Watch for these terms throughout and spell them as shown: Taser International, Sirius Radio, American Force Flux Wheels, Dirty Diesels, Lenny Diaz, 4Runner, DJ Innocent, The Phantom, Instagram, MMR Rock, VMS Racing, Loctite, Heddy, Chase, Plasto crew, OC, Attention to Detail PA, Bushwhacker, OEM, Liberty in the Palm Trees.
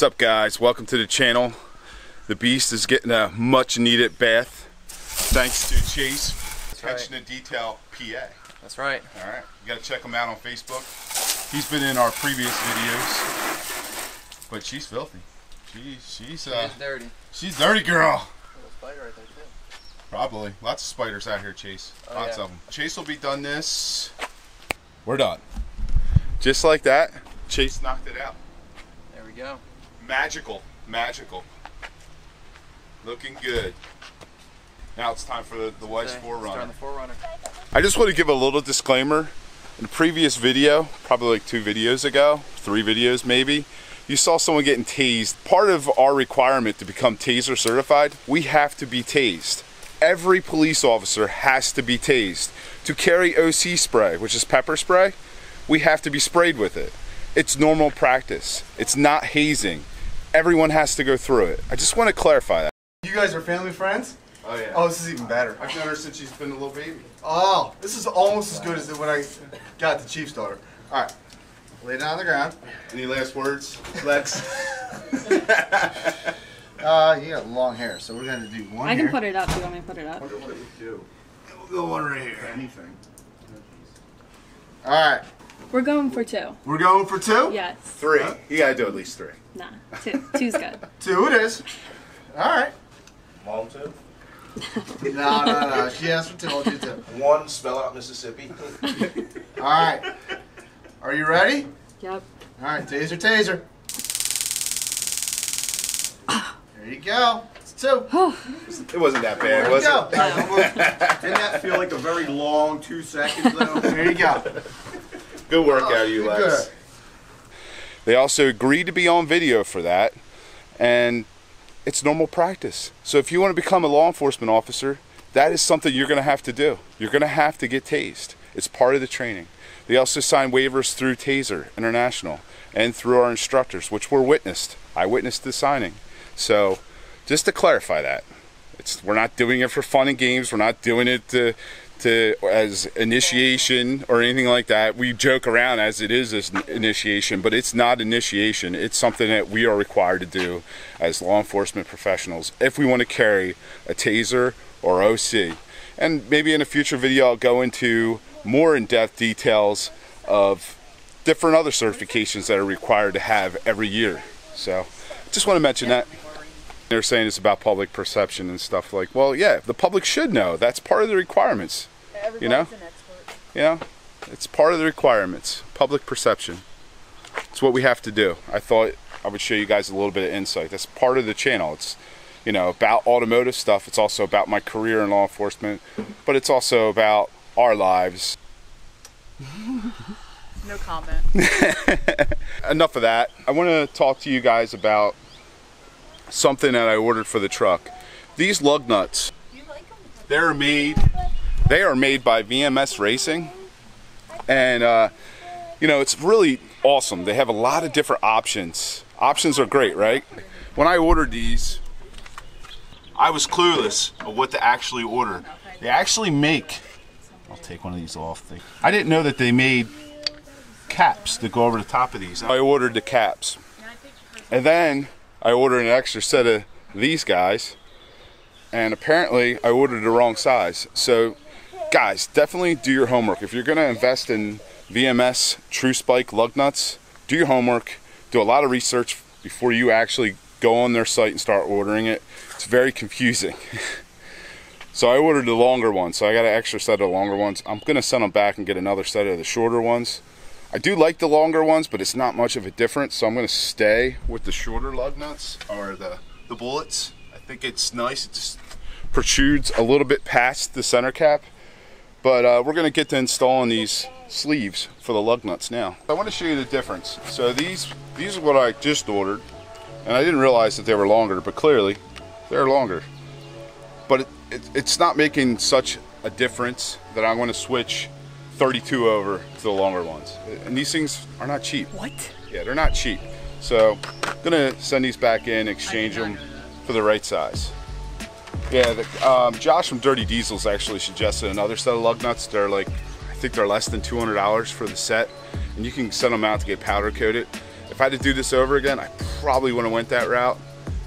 What's up, guys? Welcome to the channel. The beast is getting a much needed bath thanks to Chase. Attention to Detail PA. That's right. All right, you gotta check him out on Facebook. He's been in our previous videos, but she's filthy. She's dirty. She's dirty, girl. Little spider right there too. Probably. Lots of spiders out here, Chase. Oh, lots of them. Chase will be done this. We're done. Just like that, Chase knocked it out. There we go. Magical, magical. Looking good. Now it's time for the wife's 4Runner. I just want to give a little disclaimer. In a previous video, probably like 3 videos maybe, you saw someone getting tased. Part of our requirement to become taser certified, we have to be tased. Every police officer has to be tased. To carry OC spray, which is pepper spray, we have to be sprayed with it. It's normal practice. It's not hazing. Everyone has to go through it. I just want to clarify that. You guys are family friends? Oh yeah. Oh, this is even better. I've known her since she's been a little baby. Oh, this is almost as good as when I got the chief's daughter. All right, lay down on the ground. Any last words, Lex? You got long hair, so we're gonna do one. I can put it up. You want me to put it up? I wonder what we do. We'll go one right here. Anything. All right. We're going for 2. We're going for 2? Yes. 3. Huh? You gotta do at least 3. Nah, 2. 2's good. 2 it is. All right. Mom 2. No. She asked for 2. I'll do 2. 1. Spell out Mississippi. All right. Are you ready? Yep. All right. Taser, taser. There you go. It's 2. It wasn't that bad, was it? Didn't that feel like a very long 2 seconds though? There you go. Good work out of you, Lex. They also agreed to be on video for that, and it's normal practice. So if you want to become a law enforcement officer, that is something you're going to have to do. You're going to have to get tased. It's part of the training. They also sign waivers through Taser International and through our instructors, which were witnessed. I witnessed the signing. So just to clarify that, we're not doing it for fun and games. We're not doing it as initiation or anything like that. We joke around as it is as initiation, but it's not initiation. It's something that we are required to do as law enforcement professionals if we want to carry a taser or OC. And maybe in a future video I'll go into more in-depth details of different other certifications that are required to have every year. So just want to mention that. They're saying it's about public perception and stuff like, well, yeah, the public should know. That's part of the requirements. Everybody's an expert. You know, it's part of the requirements. Public perception. It's what we have to do. I thought I would show you guys a little bit of insight. That's part of the channel. It's, you know, about automotive stuff. It's also about my career in law enforcement, but it's also about our lives. No comment. Enough of that. I want to talk to you guys about something that I ordered for the truck. These lug nuts, they are made by VMS Racing, and you know, it's really awesome. They have a lot of different options are great, right? When I ordered these, I was clueless of what to actually order. They actually make, I'll take one of these off, I didn't know that they made caps that go over the top of these. I ordered the caps, and then I ordered an extra set of these guys, and apparently I ordered the wrong size. So guys, definitely do your homework. If you're gonna invest in VMS True Spike lug nuts, do your homework, do a lot of research before you actually go on their site and start ordering it. It's very confusing. So I ordered the longer ones, so I got an extra set of longer ones. I'm gonna send them back and get another set of the shorter ones. I do like the longer ones, but it's not much of a difference, so I'm going to stay with the shorter lug nuts, or the bullets. I think it's nice. It just protrudes a little bit past the center cap, but we're going to get to installing these sleeves for the lug nuts now. I want to show you the difference. So these are what I just ordered, and I didn't realize that they were longer, but clearly they're longer. But it's not making such a difference that I want to switch 32 over to the longer ones. And these things are not cheap. What? Yeah, they're not cheap. So I'm gonna send these back in, exchange them for the right size. Yeah, Josh from Dirty Diesels actually suggested another set of lug nuts. They're like, I think they're less than $200 for the set, and you can send them out to get powder coated. If I had to do this over again, I probably wouldn't have went that route,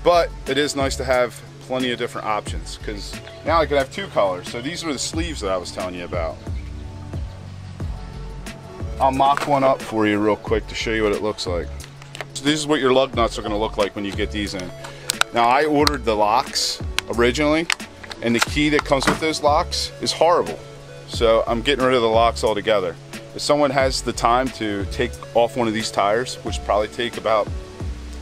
but it is nice to have plenty of different options, because now I could have two colors. So these were the sleeves that I was telling you about. I'll mock one up for you real quick to show you what it looks like. So this is what your lug nuts are going to look like when you get these in. Now, I ordered the locks originally, and the key that comes with those locks is horrible. So I'm getting rid of the locks altogether. If someone has the time to take off one of these tires, which probably take about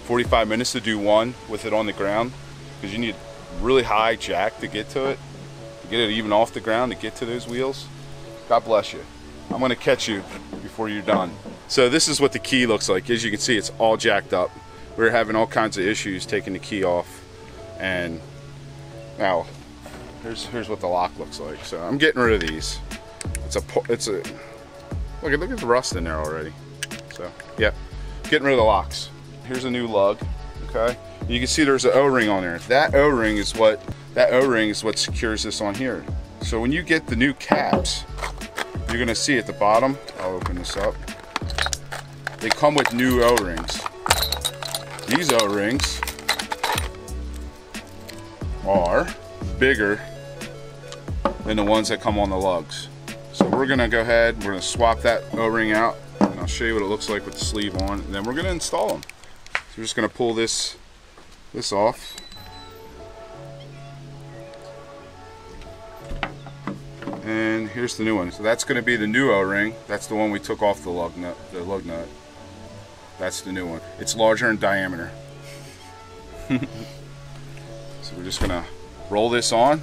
45 minutes to do one with it on the ground, because you need really high jack to get it even off the ground, to get to those wheels. God bless you. I'm gonna catch you before you're done. So this is what the key looks like. As you can see, it's all jacked up. We're having all kinds of issues taking the key off. And now, here's what the lock looks like. So I'm getting rid of these. Look at the rust in there already. So yeah, getting rid of the locks. Here's a new lug, okay? You can see there's an O-ring on there. That O-ring is what secures this on here. So when you get the new caps, you're gonna see at the bottom, I'll open this up, they come with new O-rings. These O-rings are bigger than the ones that come on the lugs. So we're gonna go ahead, we're gonna swap that O-ring out, and I'll show you what it looks like with the sleeve on, and then we're gonna install them. So we're just gonna pull this off. And here's the new one. So that's going to be the new O-ring. That's the one we took off the lug nut. That's the new one. It's larger in diameter. So we're just going to roll this on.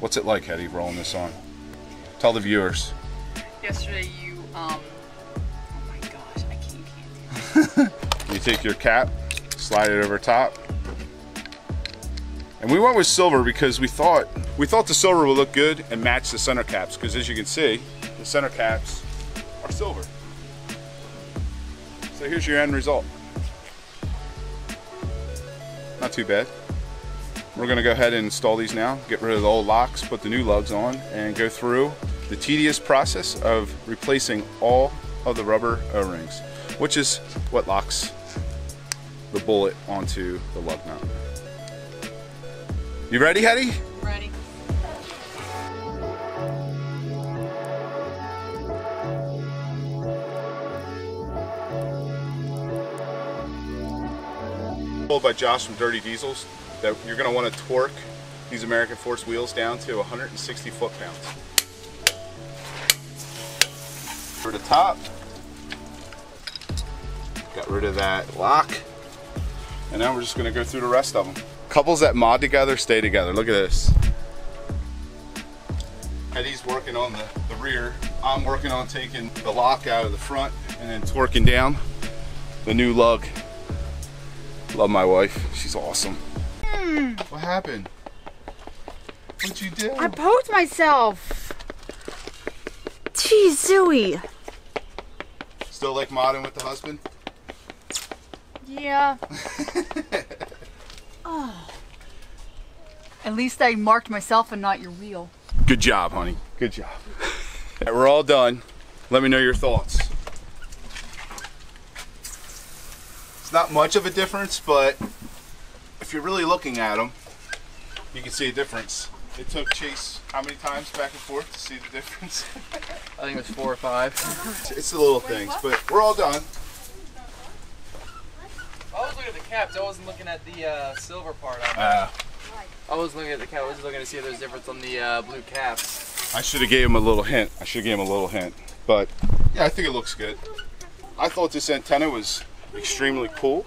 What's it like, Heddy, rolling this on? Tell the viewers. Yesterday you, oh my gosh, I can't. You take your cap, slide it over top. And we went with silver because we thought the silver would look good and match the center caps, because as you can see, the center caps are silver. So here's your end result. Not too bad. We're gonna go ahead and install these now, get rid of the old locks, put the new lugs on, and go through the tedious process of replacing all of the rubber O-rings, which is what locks the bullet onto the lug nut. You ready, Heddy? Ready. Told by Josh from Dirty Diesels that you're going to want to torque these American Force wheels down to 160 foot-pounds. For the top, got rid of that lock. And now we're just gonna go through the rest of them. Couples that mod together stay together. Look at this. Heddy's working on the rear. I'm working on taking the lock out of the front and then torquing down the new lug. Love my wife. She's awesome. What happened? What'd you do? I poked myself. Geez, Zooey. Still like modding with the husband? Yeah. Oh. At least I marked myself and not your wheel. Good job, honey. Good job. All right, we're all done. Let me know your thoughts. It's not much of a difference, but if you're really looking at them, you can see a difference. It took Chase how many times back and forth to see the difference? I think it was 4 or 5. It's the little things, but we're all done. I was looking at the caps. I wasn't looking at the silver part of it. I was looking at the cap. I was looking to see if there's a difference on the blue caps. I should have gave him a little hint. But yeah, I think it looks good. I thought this antenna was extremely cool.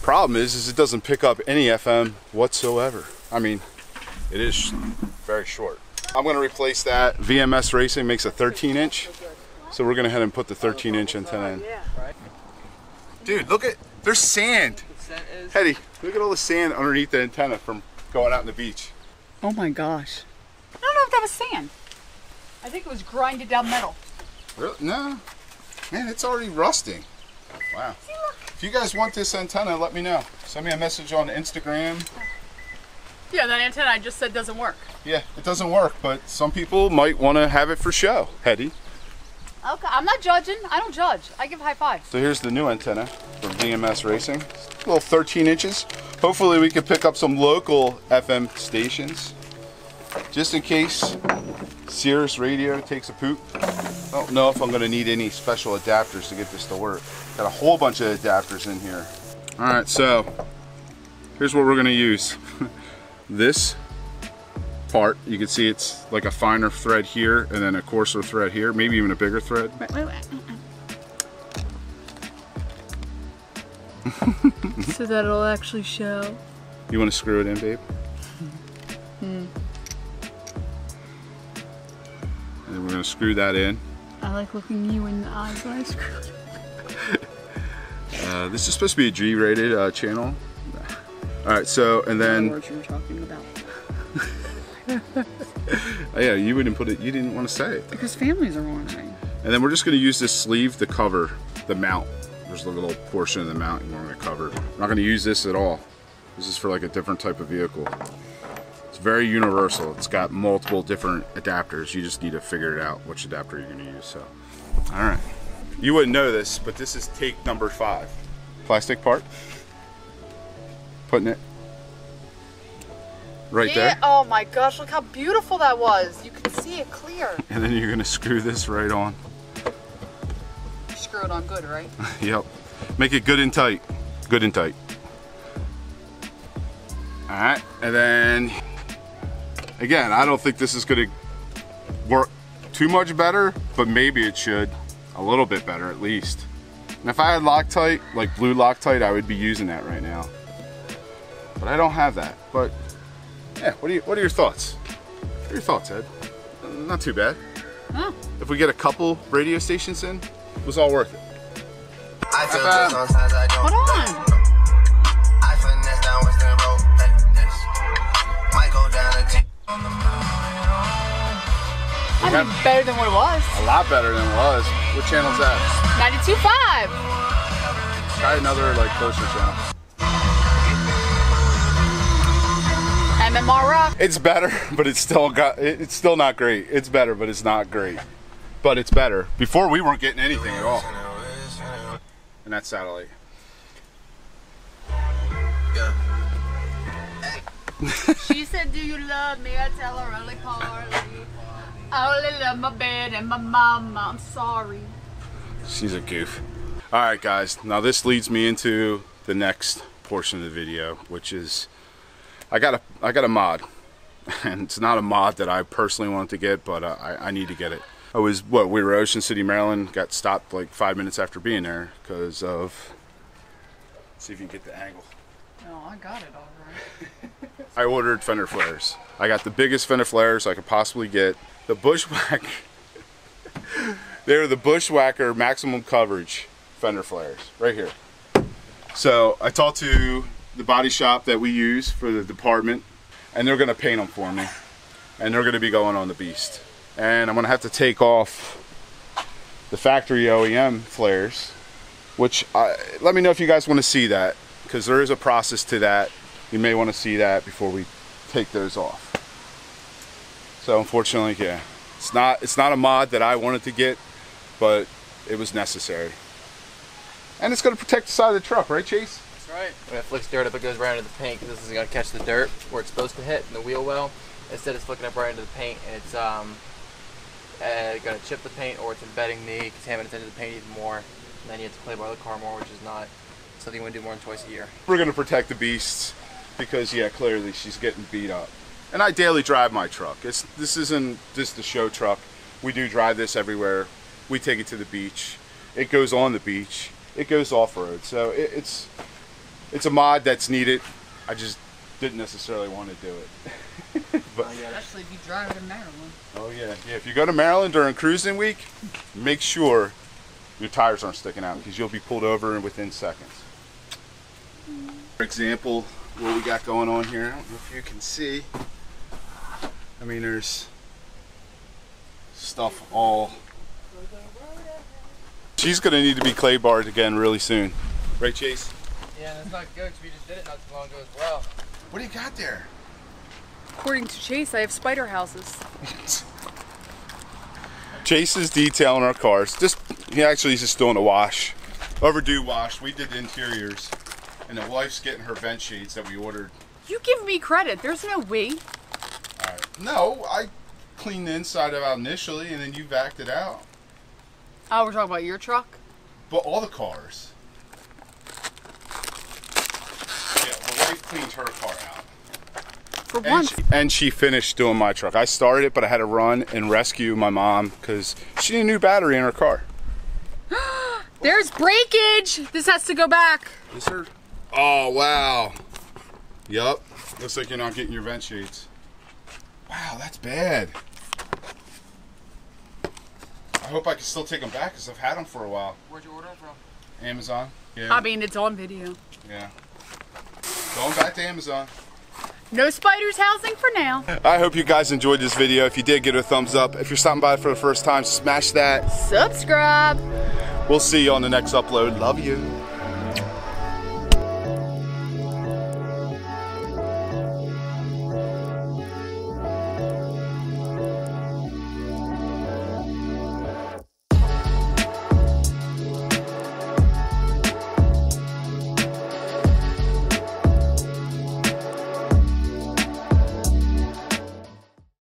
Problem is it doesn't pick up any FM whatsoever. I mean, it is very short. I'm going to replace that. VMS Racing makes a 13-inch. So we're going to head and put the 13-inch antenna in. Dude, look at, there's sand. Heddy, look at all the sand underneath the antenna from going out on the beach. Oh my gosh. I don't know if that was sand. I think it was grinded down metal. Really? No. Man, it's already rusting. Wow. See, look. If you guys want this antenna, let me know. Send me a message on Instagram. Yeah, that antenna I just said doesn't work. Yeah, it doesn't work, but some people might want to have it for show. Heddy. Okay, I'm not judging. I don't judge. I give high five. So here's the new antenna from VMS Racing. It's a little 13 inches. Hopefully we can pick up some local FM stations. Just in case Sirius Radio takes a poop. I don't know if I'm going to need any special adapters to get this to work. Got a whole bunch of adapters in here. Alright, so here's what we're going to use. This part, you can see it's like a finer thread here and then a coarser thread here, maybe even a bigger thread. So that it'll actually show. You want to screw it in, babe? Mm. And we're going to screw that in. I like looking you in the eyes when I screw it. This is supposed to be a G-rated channel. Alright, so, and then... What you were talking about. Yeah, you wouldn't put it, you didn't want to say it. Because families are wondering. And then we're just going to use this sleeve to cover the mount. There's a little portion of the mount we're going to cover. We're not going to use this at all. This is for like a different type of vehicle. It's very universal. It's got multiple different adapters. You just need to figure it out which adapter you're going to use. So, alright. You wouldn't know this, but this is take number 5. Plastic part. Putting it right there. Oh my gosh, look how beautiful that was. You can see it clear. And then you're going to screw this right on. Screw it on good, right? Yep. Make it good and tight. Good and tight. Alright, and then again, I don't think this is going to work too much better, but maybe it should. A little bit better at least. And if I had Loctite, like blue Loctite, I would be using that right now. But I don't have that. But yeah, what are your thoughts? What are your thoughts, Ed? Not too bad. Huh? If we get a couple radio stations in, it was all worth it. I feel sometimes I don't. Hold on. I finesse down Western Road like this. Might go down a T on the moon. I mean, better than what it was. A lot better than it was. What channel's that? 92.5. Try another like closer channel. MMR Rock. It's better, but it's still got. It's still not great. It's better, but it's not great. But it's better. Before we weren't getting anything at all. And that's satellite. She said, "Do you love me?" I tell her really poorly. I only love my bed and my mama. I'm sorry. She's a goof. Alright guys, now this leads me into the next portion of the video, which is I got a mod. And it's not a mod that I personally wanted to get, but I need to get it. I was, we were Ocean City, Maryland, got stopped like 5 minutes after being there because of, let's see if you can get the angle. No, I got it all right. I ordered fender flares. I got the biggest fender flares I could possibly get. The Bushwhacker, they're the Bushwhacker maximum coverage fender flares, right here. So I talked to the body shop that we use for the department, and they're gonna paint them for me. And they're gonna be going on the Beast. And I'm gonna have to take off the factory OEM flares, which, let me know if you guys wanna see that, because there is a process to that. You may wanna see that before we take those off. So unfortunately, yeah, it's not a mod that I wanted to get, but it was necessary. And it's going to protect the side of the truck, right, Chase? That's right. When it flicks dirt up, it goes right into the paint, because this is going to catch the dirt where it's supposed to hit in the wheel well. Instead, it's flicking up right into the paint, and it's going to chip the paint, or it's embedding the contaminants into the paint even more. And then you have to play by the car more, which is not something you want to do more than twice a year. We're going to protect the Beasts, because, yeah, clearly she's getting beat up. And I daily drive my truck. This isn't just the show truck. We do drive this everywhere. We take it to the beach. It goes on the beach. It goes off-road. So it's a mod that's needed. I just didn't necessarily want to do it. But, oh, yeah. Especially if you drive to Maryland. Oh, yeah. Yeah. If you go to Maryland during cruising week, make sure your tires aren't sticking out, because you'll be pulled over within seconds. For example, what we got going on here, I don't know if you can see. I mean, there's stuff all. She's gonna need to be clay barred again really soon. Right, Chase? Yeah, that's not good, because we just did it not too long ago as well. What do you got there? According to Chase, I have spider houses. Chase is detailing our cars. He actually is still in the wash. Overdue wash. We did the interiors. And the wife's getting her vent shades that we ordered. You give me credit. There's no we. Alright. No, I cleaned the inside of out initially and then you backed it out. Oh, we're talking about your truck? But all the cars. Yeah, the wife cleaned her car out. For once. And she finished doing my truck. I started it, but I had to run and rescue my mom because she needed a new battery in her car. There's breakage! This has to go back. Is there? Oh, wow. Yup. Looks like you're not getting your vent shades. Wow, that's bad. I hope I can still take them back because I've had them for a while. Where'd you order them from? Amazon. Yeah. I mean, it's on video. Yeah. Going back to Amazon. No spiders housing for now. I hope you guys enjoyed this video. If you did, give it a thumbs up. If you're stopping by for the first time, smash that. Subscribe. We'll see you on the next upload. Love you.